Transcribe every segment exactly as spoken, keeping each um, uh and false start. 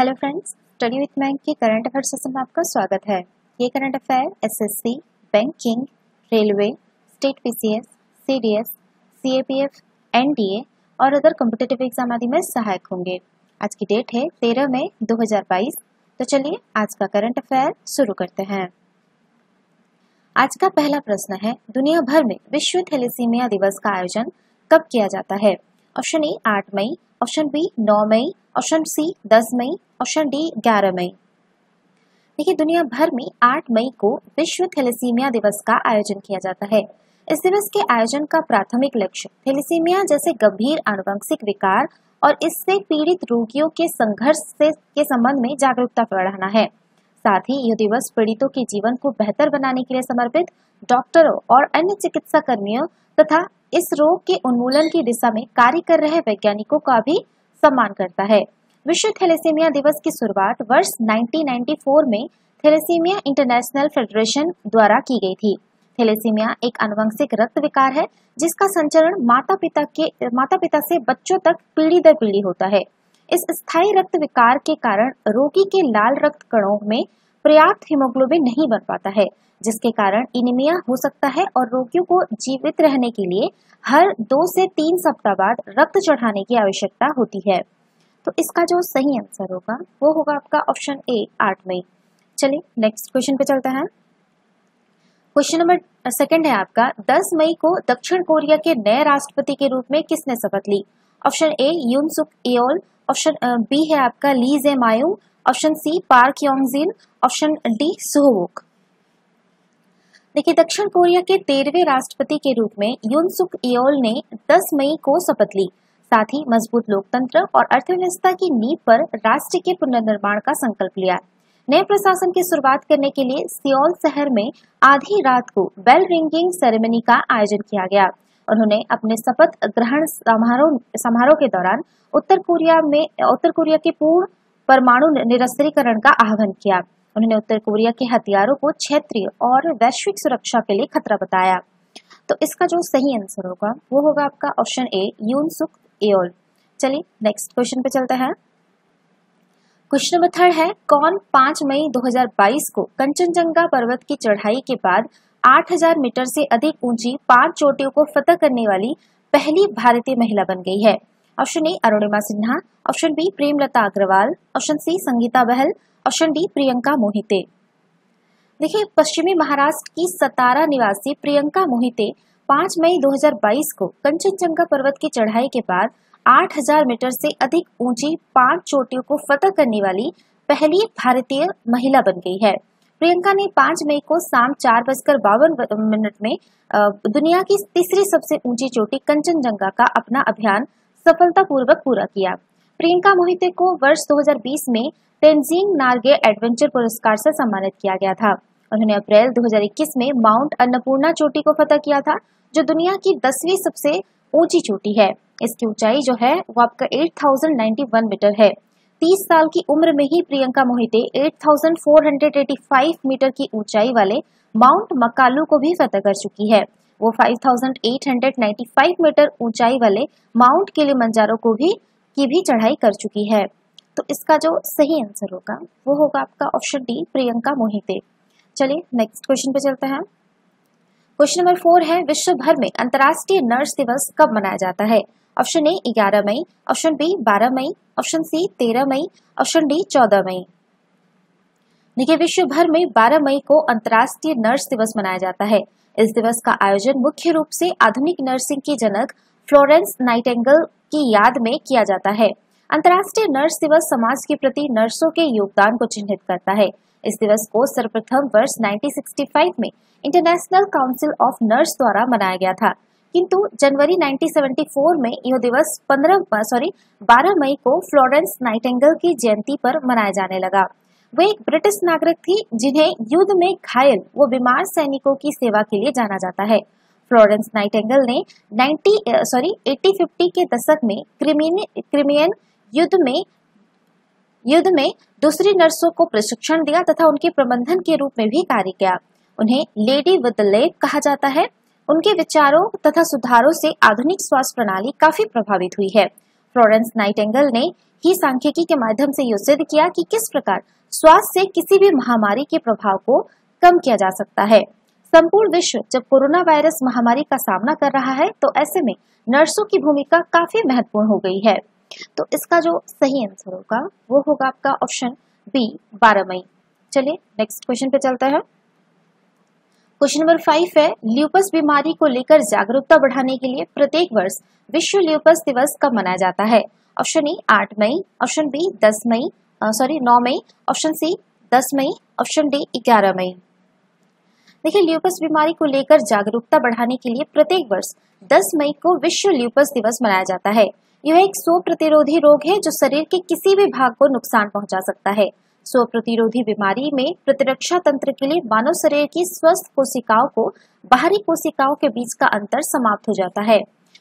Hello friends, study with मैंकी current affair session में आपका स्वागत है। ये current affair SSC, banking, railway, state PCS, CDS, CAPF, NDA और अदर कॉम्पिटिटिव एग्जाम आदि में सहायक होंगे। आज की डेट है तेरह मई दो हज़ार बाईस। तो चलिए आज का करंट अफेयर शुरू करते हैं। आज का पहला प्रश्न है, दुनिया भर में विश्व थैलेसीमिया दिवस का आयोजन कब किया जाता है? ऑप्शन ए आठ मई, ऑप्शन बी नौ मई, ऑप्शन सी दस मई, ऑप्शन डी ग्यारह मई। देखिए, दुनिया भर में आठ मई को विश्व थैलेसीमिया दिवस का आयोजन किया जाता है। इस दिवस के आयोजन का प्राथमिक लक्ष्य थैलेसीमिया जैसे गंभीर आनुवंशिक विकार और इससे पीड़ित रोगियों के संघर्ष से के संबंध में जागरूकता बढ़ाना है। साथ ही यह दिवस पीड़ितों के जीवन को बेहतर बनाने के लिए समर्पित डॉक्टरों और अन्य चिकित्सा कर्मियों तथा इस रोग के उन्मूलन की दिशा में कार्य कर रहे वैज्ञानिकों का भी सम्मान करता है। विश्व थैलेसीमिया दिवस की शुरुआत वर्ष उन्नीस सौ चौरानवे में थैलेसीमिया इंटरनेशनल फेडरेशन द्वारा की गई थी। थैलेसीमिया एक आनुवंशिक रक्त विकार है जिसका संचरण माता पिता के माता पिता से बच्चों तक पीढ़ी दर पीढ़ी होता है। इस स्थायी रक्त विकार के कारण रोगी के लाल रक्त कणों में पर्याप्त हीमोग्लोबिन नहीं बन पाता है, जिसके कारण एनीमिया हो सकता है और रोगियों को जीवित रहने के लिए हर दो से तीन सप्ताह बाद रक्त चढ़ाने की आवश्यकता होती है। तो इसका जो सही आंसर होगा वो होगा आपका ऑप्शन ए आठ मई। चलिए नेक्स्ट क्वेश्चन पे चलते हैं। क्वेश्चन नंबर सेकंड है आपका, दस मई को दक्षिण कोरिया के नए राष्ट्रपति के रूप में किसने शपथ ली? ऑप्शन ए यून सुक एल, ऑप्शन बी है आपका Lee Jae Myung, option C Park Yongjin, option D सुहवुक। देखिए, दक्षिण कोरिया के तेरहवें राष्ट्रपति के रूप में यून सुक एल ने दस मई को शपथ ली। साथ ही मजबूत लोकतंत्र और अर्थव्यवस्था की नींव पर राष्ट्र के पुनर्निर्माण का संकल्प लिया। नए प्रशासन की शुरुआत करने के लिए सियोल शहर में आधी रात को बेल रिंगिंग सेरेमनी का आयोजन किया गया। उन्होंने अपने शपथ ग्रहण समारोह समारोह के दौरान उत्तर कोरिया में उत्तर कोरिया के पूर्ण परमाणु निरस्त्रीकरण का आह्वान किया। उन्होंने उत्तर कोरिया के हथियारों को क्षेत्रीय और वैश्विक सुरक्षा के लिए खतरा बताया। तो इसका जो सही आंसर होगा वो होगा आपका ऑप्शन ए यून सुक एल। चलिए नेक्स्ट क्वेश्चन पे चलते हैं। क्वेश्चन नंबर थर्ड है, कौन पाँच मई दो हज़ार बाईस को कंचनजंगा पर्वत की चढ़ाई के बाद आठ हज़ार मीटर से अधिक ऊंची पांच चोटियों को फतह करने वाली पहली भारतीय महिला बन गई है? Option A Arunima Sinha, option B Premlata Agarwal, option C Sangeeta Bahl, option D Priyanka Mohite. देखिए, पश्चिमी महाराष्ट्र की सतारा निवासी प्रियंका मोहिते पाँच मई दो हज़ार बाईस को कंचनजंगा पर्वत की चढ़ाई के बाद आठ हज़ार मीटर से अधिक ऊंची पांच चोटियों को फतह करने वाली पहली भारतीय महिला बन गई है। प्रियंका ने पाँच मई को शाम चार बजकर बावन मिनट में दुनिया की तीसरी सबसे ऊंची चोटी कंचनजंगा का अपना अभियान सफलतापूर्वक पूरा किया। प्रियंका मोहिते को वर्ष दो हज़ार बीस में तेंजिंग नार्गे एडवेंचर पुरस्कार से सम्मानित किया गया था। उन्होंने अप्रैल दो हज़ार इक्कीस में माउंट अन्नपूर्णा चोटी को फतह किया था, जो दुनिया की दसवीं सबसे ऊंची चोटी है। इसकी ऊंचाई जो है वो आपका आठ हज़ार इक्यानवे मीटर है। तीस साल की उम्र में ही प्रियंका मोहिते आठ हज़ार चार सौ पचासी मीटर की ऊंचाई वाले माउंट मकालू को भी फतह कर चुकी है। वो पाँच हज़ार आठ सौ पचानवे मीटर ऊंचाई वाले माउंट किलिमंजारो को भी की भी चढ़ाई कर चुकी है। तो इसका जो सही आंसर होगा वो होगा आपका ऑप्शन डी प्रियंका मोहिते। चलिए नेक्स्ट क्वेश्चन पे चलते हैं। क्वेश्चन नंबर फोर है, विश्व भर में अंतर्राष्ट्रीय नर्स दिवस कब मनाया जाता है? ऑप्शन ए ग्यारह मई, ऑप्शन बी बारह मई, ऑप्शन सी तेरह मई, ऑप्शन डी चौदह मई। देखिए, विश्व भर में बारह मई को अंतर्राष्ट्रीय नर्स दिवस मनाया जाता है। इस दिवस का आयोजन मुख्य रूप से आधुनिक नर्सिंग की जनक फ्लोरेंस नाइटिंगेल की याद में किया जाता है। अंतर्राष्ट्रीय नर्स दिवस समाज के प्रति नर्सों के योगदान को चिन्हित करता है। इस दिवस को सर्वप्रथम वर्ष उन्नीस सौ पैंसठ में इंटरनेशनल काउंसिल ऑफ नर्स द्वारा मनाया गया था, किंतु जनवरी उन्नीस सौ चौहत्तर में यह दिवस पंद्रह सॉरी बारह मई को फ्लोरेंस नाइटिंगेल की जयंती पर मनाया जाने लगा। वे एक ब्रिटिश नागरिक थी जिन्हें युद्ध में घायल व बीमार सैनिकों की सेवा के लिए जाना जाता है। फ्लोरेंस नाइटिंगेल ने नाइंटी सॉरी एटीन फिफ्टी के दशक में क्रिमियन युद्ध में युद्ध में दूसरी नर्सों को प्रशिक्षण दिया तथा उनके प्रबंधन के रूप में भी कार्य किया। उन्हें लेडी विद द लेग कहा जाता है। उनके विचारों तथा सुधारों से आधुनिक स्वास्थ्य प्रणाली काफी प्रभावित हुई है। फ्लोरेंस नाइटिंगेल ने ही सांख्यिकी के माध्यम से यह सिद्ध किया कि किस प्रकार स्वास्थ्य से किसी भी महामारी के प्रभाव को कम किया जा सकता है। संपूर्ण विश्व जब कोरोना वायरस महामारी का सामना कर रहा है तो ऐसे में नर्सों की भूमिका काफी महत्वपूर्ण हो गई है। तो इसका जो सही आंसर होगा वो होगा आपका ऑप्शन बी बारह मई। चलिए नेक्स्ट क्वेश्चन पे चलते हैं। क्वेश्चन नंबर फाइव है, ल्यूपस बीमारी को लेकर जागरूकता बढ़ाने के लिए प्रत्येक वर्ष विश्व ल्यूपस दिवस कब मनाया जाता है? ऑप्शन ए आठ मई, ऑप्शन बी दस मई सॉरी नौ मई, ऑप्शन सी दस मई, ऑप्शन डी ग्यारह मई। देखिए ल्यूपस बीमारी को लेकर जागरूकता बढ़ाने के लिए प्रत्येक वर्ष दस मई को विश्व ल्यूपस दिवस मनाया जाता है। यह एक स्व प्रतिरोधी रोग है जो शरीर के किसी भी भाग को नुकसान पहुंचा सकता है। स्व प्रतिरोधी बीमारी में प्रतिरक्षा तंत्र के लिए मानव शरीर की स्वस्थ कोशिकाओं को बाहरी कोशिकाओं के बीच का अंतर समाप्त हो जाता है।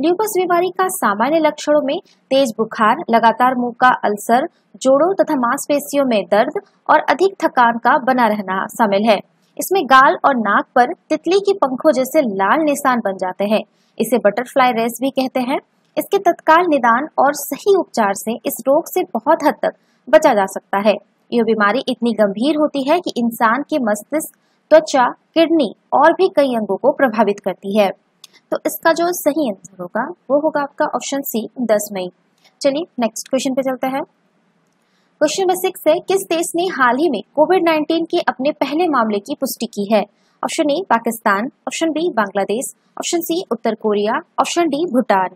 ल्यूपस बीमारी का सामान्य लक्षणों में तेज बुखार, लगातार मुंह का अल्सर, जोड़ों तथा मांसपेशियों में दर्द और अधिक थकान का बना रहना शामिल है। इसमें गाल और नाक पर तितली की पंखों जैसे लाल निशान बन जाते हैं। इसे बटरफ्लाई रेस भी कहते हैं। इसके तत्काल निदान और सही उपचार से इस रोग से बहुत हद तक बचा जा सकता है। यह बीमारी इतनी गंभीर होती है कि इंसान के मस्तिष्क, त्वचा, किडनी और भी कई अंगों को प्रभावित करती है। तो इसका जो सही आंसर होगा वो होगा आपका ऑप्शन सी दस मई। चलिए नेक्स्ट क्वेश्चन पे चलते हैं। क्वेश्चन नंबर सिक्स है, किस देश ने हाल ही में कोविड नाइनटीन के अपने पहले मामले की पुष्टि की है? Option A Pakistan, option B Bangladesh, option C उत्तर कोरिया, ऑप्शन डी भूटान।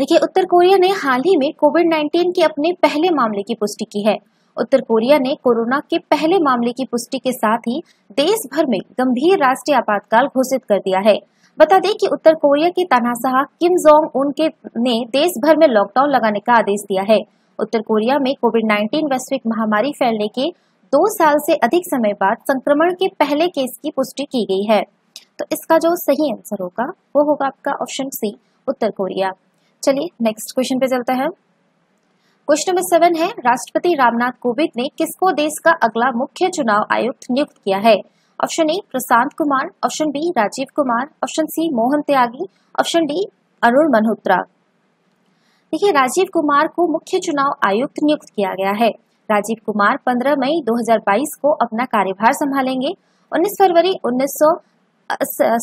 देखिए उत्तर कोरिया ने हाल ही में कोविड नाइनटीन के अपने पहले मामले की पुष्टि की है। उत्तर कोरिया ने कोरोना के पहले मामले की पुष्टि के साथ ही देश भर में गंभीर राष्ट्रीय आपातकाल घोषित कर दिया है। बता दें कि उत्तर कोरिया के तानाशाह किम जोंग उन के ने देश भर में लॉकडाउन लगाने का आदेश दिया है। उत्तर कोरिया में कोविड नाइनटीन वैश्विक महामारी फैलने के दो साल से अधिक समय बाद संक्रमण के पहले केस की पुष्टि की गई है। तो इसका जो सही आंसर होगा वो होगा आपका ऑप्शन सी उत्तर कोरिया। चलिए नेक्स्ट क्वेश्चन पे चलते हैं। क्वेश्चन नंबर सेवन है, राष्ट्रपति रामनाथ कोविंद ने किसको देश का अगला मुख्य चुनाव आयुक्त नियुक्त किया है? Option A Prashant Kumar, option B Rajiv Kumar, option C Mohan Tyagi, option D Arun Malhotra. देखिए राजीव कुमार को मुख्य चुनाव आयुक्त नियुक्त किया गया है। राजीव कुमार पंद्रह मई दो हज़ार बाईस को अपना कार्यभार संभालेंगे। उन्नीस फरवरी उन्नीस सौ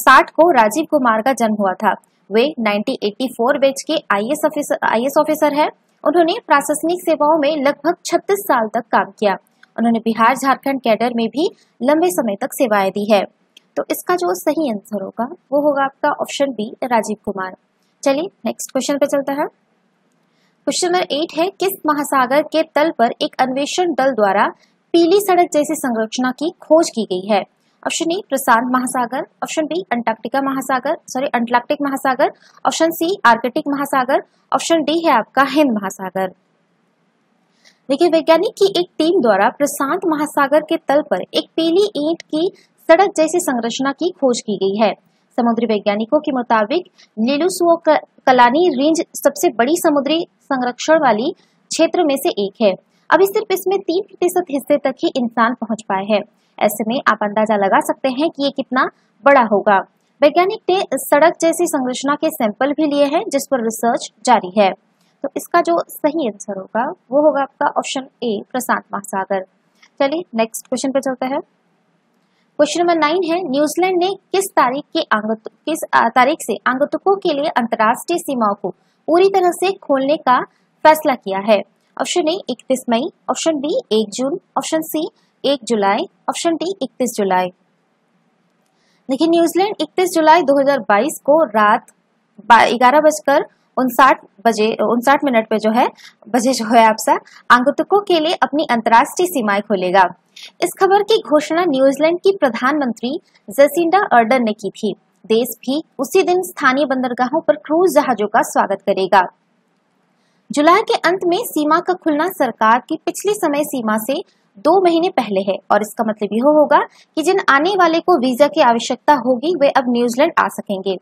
साठ को राजीव कुमार का जन्म हुआ था। वे उन्नीस सौ चौरासी बैच के आईएएस ऑफिसर आईएएस ऑफिसर हैं। उन्होंने प्रशासनिक सेवाओं में लगभग छत्तीस साल तक काम किया। उन्होंने बिहार झारखंड कैडर में भी लंबे समय तक सेवाएं दी है। तो इसका जो सही आंसर होगा वो होगा आपका ऑप्शन बी राजीव कुमार। चलिए नेक्स्ट क्वेश्चन पे चलते हैं। क्वेश्चन नंबर एट है, किस महासागर के तल पर एक अन्वेषण दल द्वारा पीली सड़क जैसी संरचना की खोज की गई है? ऑप्शन ए प्रशांत महासागर, ऑप्शन बी अंटार्कटिका महासागर सॉरी अंटार्कटिक महासागर, ऑप्शन सी आर्कटिक महासागर, ऑप्शन डी है आपका हिंद महासागर। देखिए वैज्ञानिक की एक टीम द्वारा प्रशांत महासागर के तल पर एक पीली ईंट की सड़क जैसी संरचना की खोज की गई है। समुद्री वैज्ञानिकों के मुताबिक लीलू सुन रेंज सबसे बड़ी समुद्री संरक्षण वाली क्षेत्र में से एक है। अभी सिर्फ इसमें तीन प्रतिशत हिस्से तक ही इंसान पहुंच पाए हैं। ऐसे में आप अंदाजा लगा सकते हैं कि ये कितना बड़ा होगा। वैज्ञानिक ने सड़क जैसी संरचना के सैंपल भी लिए हैं, जिस पर रिसर्च जारी है। तो इसका जो सही आंसर होगा वो होगा आपका ऑप्शन ए प्रशांत महासागर। चलिए नेक्स्ट क्वेश्चन पे चलते हैं। क्वेश्चन नंबर नाइन है, न्यूजीलैंड ने किस तारीख के आगत किस तारीख से आगंतुकों के लिए अंतर्राष्ट्रीय सीमाओं को पूरी तरह से खोलने का फैसला किया है? ऑप्शन ए इकतीस मई, ऑप्शन बी एक जून, ऑप्शन सी एक जुलाई, ऑप्शन डी इकतीस जुलाई। देखिए न्यूजीलैंड इकतीस जुलाई दो हज़ार बाईस को रात ग्यारह बजकर उनसाठ बजे उनसाठ मिनट पे जो है बजे जो है आपसा आगंतुकों के लिए अपनी अंतर्राष्ट्रीय सीमाएं खोलेगा। इस खबर की घोषणा न्यूजीलैंड की प्रधानमंत्री जसिंडा अर्डन ने की थी। देश भी उसी दिन स्थानीय बंदरगाहों पर क्रूज जहाजों का स्वागत करेगा। जुलाई के अंत में सीमा का खुलना सरकार की पिछली समय सीमा से दो महीने पहले है और इसका मतलब यह होगा कि जिन आने वाले को वीजा की आवश्यकता होगी वे अब न्यूजीलैंड आ सकेंगे।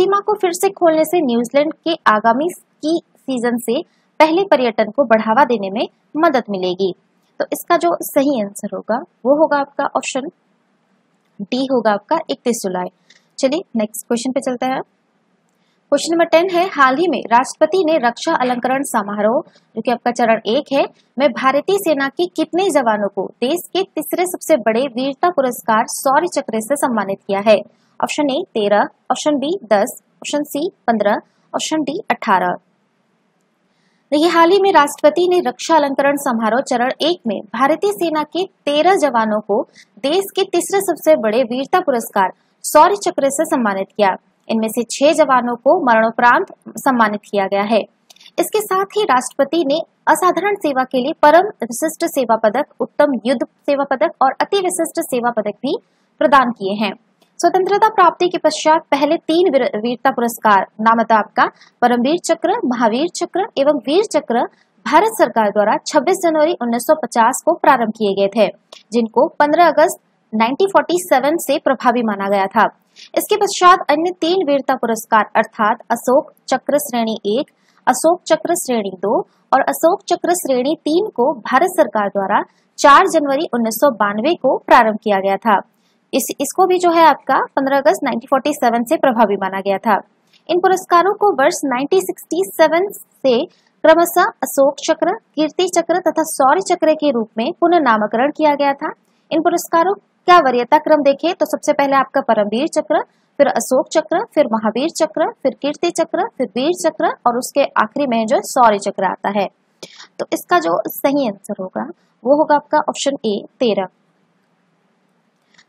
सीमा को फिर से खोलने से न्यूजीलैंड के आगामी स्की सीजन से पहले पर्यटन को बढ़ावा देने में मदद मिलेगी। तो इसका जो सही आंसर होगा वो होगा आपका ऑप्शन डी होगा आपका इकतीस जुलाई। चलिए नेक्स्ट क्वेश्चन पे चलते हैं। क्वेश्चन नंबर टेन है, हाल ही में राष्ट्रपति ने रक्षा अलंकरण समारोह जो कि आपका चरण एक है में भारतीय सेना के कितने जवानों को देश के तीसरे सबसे बड़े वीरता पुरस्कार शौर्य चक्र से सम्मानित किया है? ऑप्शन ए तेरह, ऑप्शन बी दस, ऑप्शन सी पंद्रह, ऑप्शन डी अठारह। देखिए, हाल ही में राष्ट्रपति ने रक्षा अलंकरण समारोह चरण एक में भारतीय सेना के तेरह जवानों को देश के तीसरे सबसे बड़े वीरता पुरस्कार शौर्य चक्र से सम्मानित किया। इनमें से छह जवानों को मरणोपरांत सम्मानित किया गया है। इसके साथ ही राष्ट्रपति ने असाधारण सेवा के लिए परम विशिष्ट सेवा पदक, उत्तम युद्ध सेवा पदक और अति विशिष्ट सेवा पदक भी प्रदान किए हैं। स्वतंत्रता प्राप्ति के पश्चात पहले तीन वीरता पुरस्कार नामतः आपका परमवीर चक्र, महावीर चक्र एवं वीर चक्र भारत सरकार द्वारा छब्बीस जनवरी उन्नीस सौ पचास को प्रारंभ किए गए थे, जिनको पंद्रह अगस्त उन्नीस सौ सैंतालीस से प्रभावी माना गया था। इसके पश्चात अन्य तीन वीरता पुरस्कार अर्थात अशोक चक्र श्रेणी एक, अशोक चक्र श्रेणी दो और अशोक चक्र श्रेणी तीन को भारत सरकार द्वारा चार जनवरी उन्नीस सौ बानवे को प्रारंभ किया गया था। इस इसको भी जो है आपका पंद्रह अगस्त उन्नीस सौ सैंतालीस से प्रभावी माना गया था। इन पुरस्कारों को वर्ष उन्नीस सौ सड़सठ से क्रमशः अशोक चक्र, कीर्ति चक्र तथा शौर्य चक्र के रूप में पुनः नामकरण किया गया था। इन पुरस्कारों का वरीयता क्रम देखें तो सबसे पहले आपका परमवीर चक्र, फिर अशोक चक्र, फिर महावीर चक्र, फिर कीर्ति चक्र, फिर वीर चक्र और उसके आखिरी में जो शौर्य चक्र आता है। तो इसका जो सही आंसर होगा वो होगा आपका ऑप्शन ए तेरह।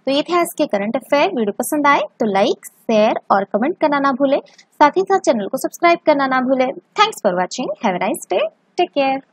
तो ये था इसके करंट अफेयर। वीडियो पसंद आए तो लाइक, शेयर और कमेंट करना ना भूले। साथ ही साथ चैनल को सब्सक्राइब करना ना भूले। Thanks for watching. Have a nice day. Take care.